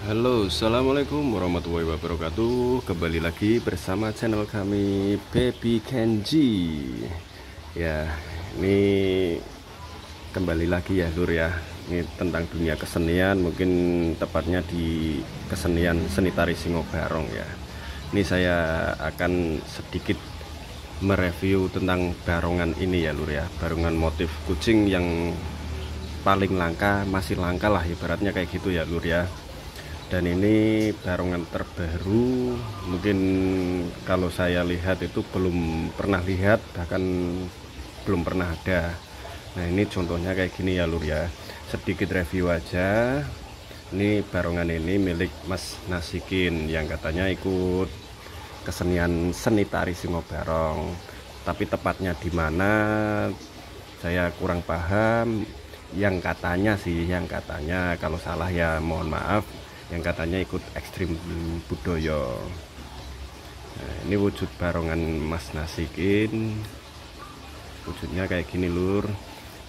Halo, assalamualaikum warahmatullahi wabarakatuh. Kembali lagi bersama channel kami Baby Kenji. Ya, ini kembali lagi ya Lur ya. Ini tentang dunia kesenian, mungkin tepatnya di kesenian seni tari Singo Barong ya. Ini saya akan sedikit mereview tentang barongan ini ya Lur ya. Barongan motif kucing yang paling langka, masih langka lah ibaratnya kayak gitu ya Lur ya. Dan ini barongan terbaru, mungkin kalau saya lihat itu belum pernah lihat, bahkan belum pernah ada. Nah ini contohnya kayak gini ya Lur ya, sedikit review aja. Ini barongan ini milik Mas Nasikin yang katanya ikut kesenian seni tari Singo Barong, tapi tepatnya di mana saya kurang paham. Yang katanya sih, yang katanya, kalau salah ya mohon maaf, yang katanya ikut ekstrim budoyo. Nah, ini wujud barongan Mas Nasikin, wujudnya kayak gini Lur.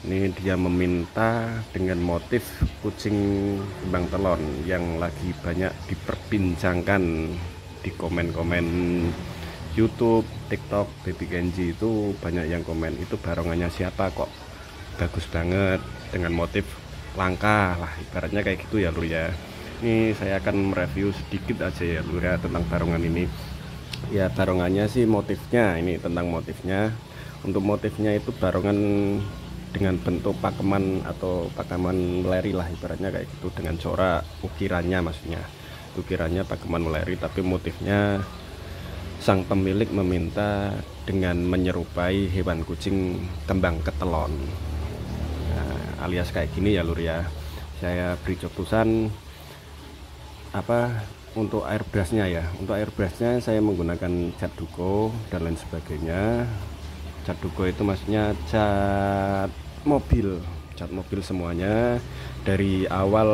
Ini dia meminta dengan motif kucing Mbang Ketelon yang lagi banyak diperbincangkan di komen-komen YouTube, TikTok, Baby Kenji itu banyak yang komen itu barongannya siapa kok bagus banget dengan motif langka lah ibaratnya kayak gitu ya Lur ya. Ini saya akan mereview sedikit aja ya Lur ya tentang barongan ini. Ya barongannya sih motifnya, ini tentang motifnya. Untuk motifnya itu barongan dengan bentuk pakeman atau pakeman meleri lah ibaratnya kayak gitu, dengan corak ukirannya maksudnya. Ukirannya pakeman meleri, tapi motifnya sang pemilik meminta dengan menyerupai hewan kucing kembang ketelon. Nah, alias kayak gini ya Lur ya. Saya beri coposan apa untuk airbrushnya ya. Untuk airbrushnya saya menggunakan cat duko dan lain sebagainya. Cat duko itu maksudnya cat mobil semuanya dari awal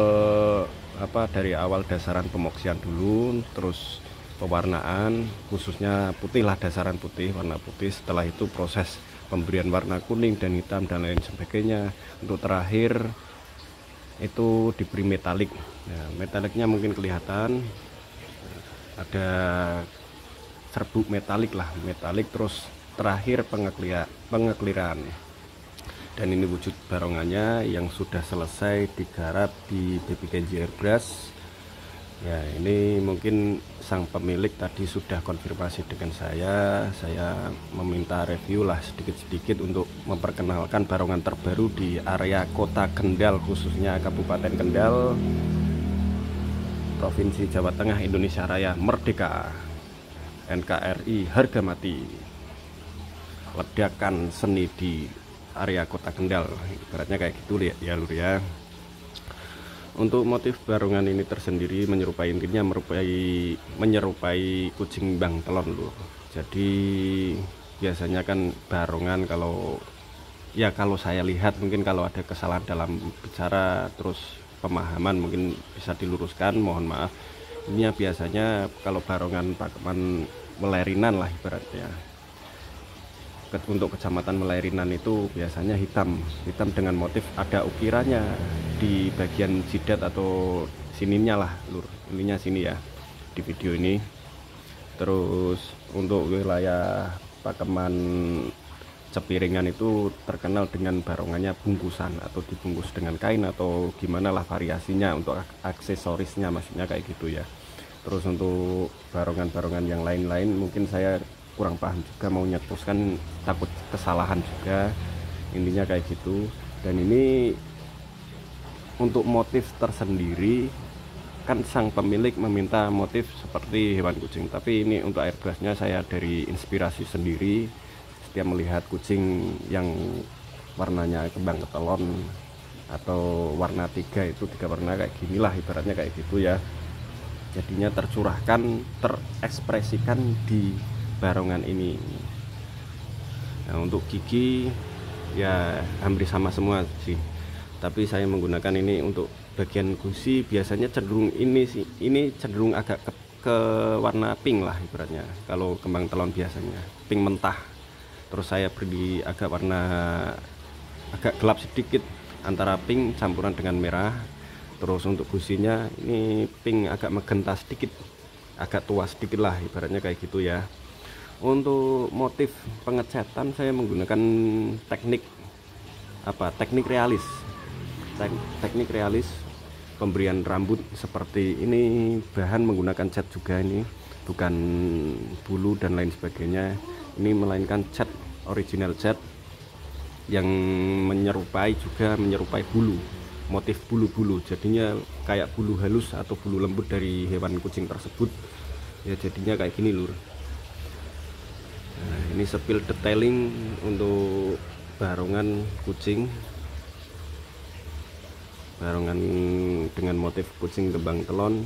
apa, dari awal dasaran pemoksian dulu, terus pewarnaan khususnya putih lah, dasaran putih, warna putih. Setelah itu proses pemberian warna kuning dan hitam dan lain sebagainya. Untuk terakhir itu diberi metalik. Nah, metaliknya mungkin kelihatan ada serbuk metalik lah, metalik, terus terakhir pengekliran. Dan ini wujud barongannya yang sudah selesai digarap di Baby Kenji Airbrush. Ya ini mungkin sang pemilik tadi sudah konfirmasi dengan saya meminta review lah sedikit-sedikit untuk memperkenalkan barongan terbaru di area kota Kendal, khususnya Kabupaten Kendal, Provinsi Jawa Tengah, Indonesia Raya, Merdeka, NKRI harga mati, ledakan seni di area kota Kendal, ibaratnya kayak gitu ya Lur ya. Untuk motif barongan ini tersendiri menyerupai, intinya menyerupai kucing Mbang Ketelon Lur. Jadi biasanya kan barongan kalau ya, kalau saya lihat mungkin kalau ada kesalahan dalam bicara terus pemahaman mungkin bisa diluruskan, mohon maaf. Ini biasanya kalau barongan pakeman melerinan lah ibaratnya. Untuk Kecamatan Melerinan itu biasanya hitam, hitam dengan motif ada ukirannya di bagian jidat atau sininya lah Lur, ininya sini ya di video ini. Terus untuk wilayah pakeman Cepiringan itu terkenal dengan barongannya bungkusan atau dibungkus dengan kain atau gimana lah variasinya untuk aksesorisnya maksudnya kayak gitu ya. Terus untuk barongan-barongan yang lain-lain mungkin saya kurang paham juga, mau nyetuskan takut kesalahan juga, intinya kayak gitu. Dan ini untuk motif tersendiri kan sang pemilik meminta motif seperti hewan kucing, tapi ini untuk airbrushnya saya dari inspirasi sendiri setiap melihat kucing yang warnanya kembang ketelon atau warna tiga, itu tiga warna kayak ginilah ibaratnya kayak gitu ya. Jadinya tercurahkan, terekspresikan di barongan ini. Nah, untuk gigi ya hampir sama semua sih, tapi saya menggunakan ini untuk bagian gusi. Biasanya cenderung ini sih, ini cenderung agak ke warna pink lah ibaratnya kalau kembang telon, biasanya pink mentah. Terus saya beri agak warna agak gelap sedikit antara pink campuran dengan merah. Terus untuk gusinya ini pink agak magenta sedikit, agak tua sedikit lah, ibaratnya kayak gitu ya. Untuk motif pengecatan saya menggunakan teknik teknik realis, pemberian rambut seperti ini. Bahan menggunakan cat juga, ini bukan bulu dan lain sebagainya, ini melainkan cat, original cat yang menyerupai juga, menyerupai bulu, motif bulu-bulu, jadinya kayak bulu halus atau bulu lembut dari hewan kucing tersebut ya, jadinya kayak gini lur. Nah, ini spill detailing untuk barongan kucing, barongan dengan motif kucing kembang telon.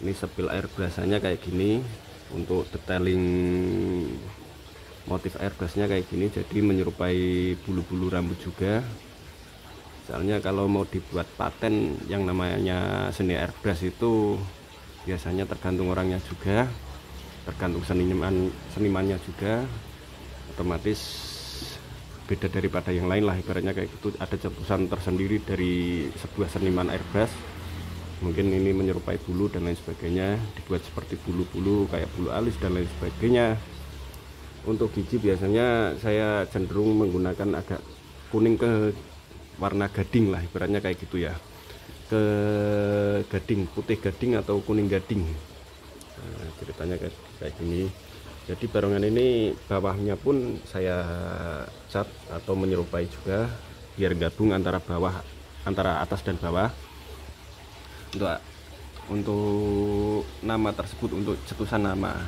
Ini spill airbrushnya kayak gini, untuk detailing motif airbrushnya kayak gini, jadi menyerupai bulu-bulu rambut juga. Soalnya kalau mau dibuat paten yang namanya seni airbrush itu biasanya tergantung orangnya juga, tergantung senimannya juga, otomatis beda daripada yang lain lah, ibaratnya kayak gitu. Ada cetusan tersendiri dari sebuah seniman airbrush. Mungkin ini menyerupai bulu dan lain sebagainya, dibuat seperti bulu-bulu kayak bulu alis dan lain sebagainya. Untuk gigi biasanya saya cenderung menggunakan agak kuning ke warna gading lah, ibaratnya kayak gitu ya, ke gading, putih gading atau kuning gading. Nah, ceritanya kayak gini. Jadi barongan ini bawahnya pun saya cat atau menyerupai juga, biar gabung antara bawah, antara atas dan bawah. Untuk nama tersebut, untuk cetusan nama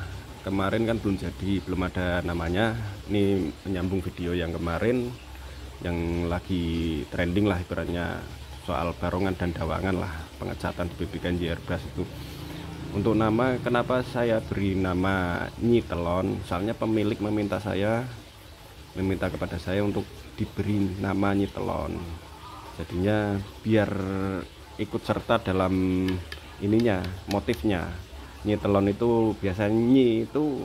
kemarin kan belum jadi, belum ada namanya. Ini menyambung video yang kemarin yang lagi trending lah, ibaratnya soal barongan dan dawangan lah, pengecatan di Baby Kenji Airbrush itu. Untuk nama, kenapa saya beri nama Nyi Telon, soalnya pemilik meminta kepada saya untuk diberi nama Nyi Telon, jadinya biar ikut serta dalam ininya, motifnya. Nyi Telon itu biasanya nyi itu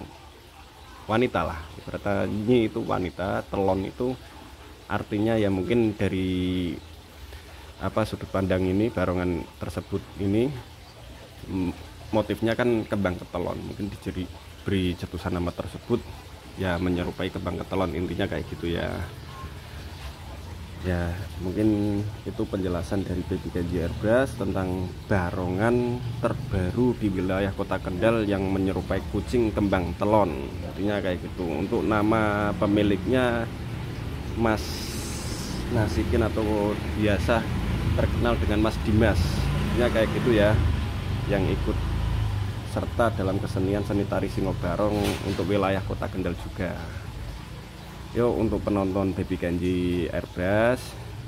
wanita lah, ibaratnya nyi itu wanita, telon itu artinya ya mungkin dari sudut pandang ini, barongan tersebut ini motifnya kan kembang ketelon, mungkin diberi cetusan nama tersebut ya, menyerupai kembang ketelon, intinya kayak gitu ya. Ya mungkin itu penjelasan dari Baby Kenji Airbrush tentang barongan terbaru di wilayah kota Kendal yang menyerupai kucing kembang telon, intinya kayak gitu. Untuk nama pemiliknya Mas Nasikin atau biasa terkenal dengan Mas Dimas ya, kayak gitu ya, yang ikut serta dalam kesenian seni tari Singo Barong untuk wilayah kota Kendal juga. Yo, untuk penonton Baby Kenji Airbrush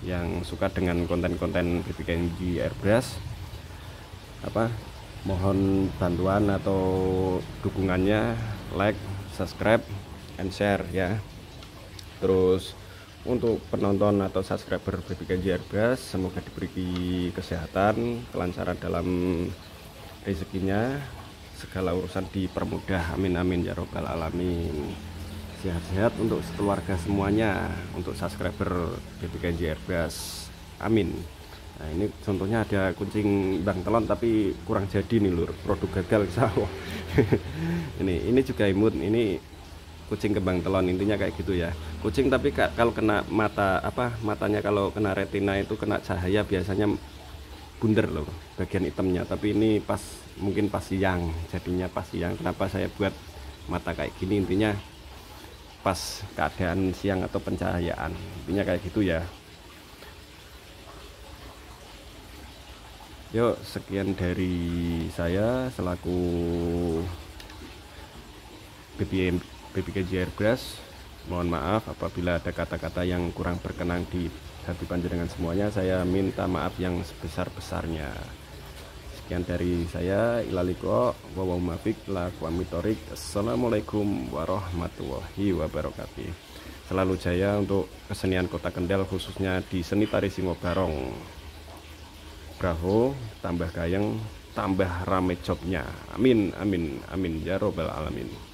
yang suka dengan konten-konten Baby Kenji Airbrush, mohon bantuan atau dukungannya, like, subscribe, and share ya. Terus untuk penonton atau subscriber Baby Kenji Airbrush, semoga diberi kesehatan, kelancaran dalam rezekinya, segala urusan dipermudah, amin amin ya robbal alamin. Sehat-sehat untuk keluarga semuanya, untuk subscriber Baby Kenji Airbrush, amin. Nah, ini contohnya ada kucing Mbang Telon tapi kurang jadi nih lur, produk gagal sawo. ini juga imut, ini kucing kembang telon, intinya kayak gitu ya. Kucing tapi kalau kena mata, matanya kalau kena retina itu kena cahaya biasanya bundar loh bagian hitamnya, tapi ini pas, mungkin pas siang, jadinya pas siang. Kenapa saya buat mata kayak gini, intinya pas keadaan siang atau pencahayaan, intinya kayak gitu ya. Yuk, sekian dari saya selaku Baby Kenji Airbrush. Mohon maaf apabila ada kata-kata yang kurang berkenan di hati panjenengan semuanya, saya minta maaf yang sebesar-besarnya. Sekian dari saya, ilaliko wawau mafik lakwamitorik. Assalamualaikum warahmatullahi wabarakatuh. Selalu jaya untuk kesenian kota Kendal, khususnya di seni tari Singo Barong. Bravo, tambah gayeng, tambah rame jobnya. Amin amin amin ya robbal alamin.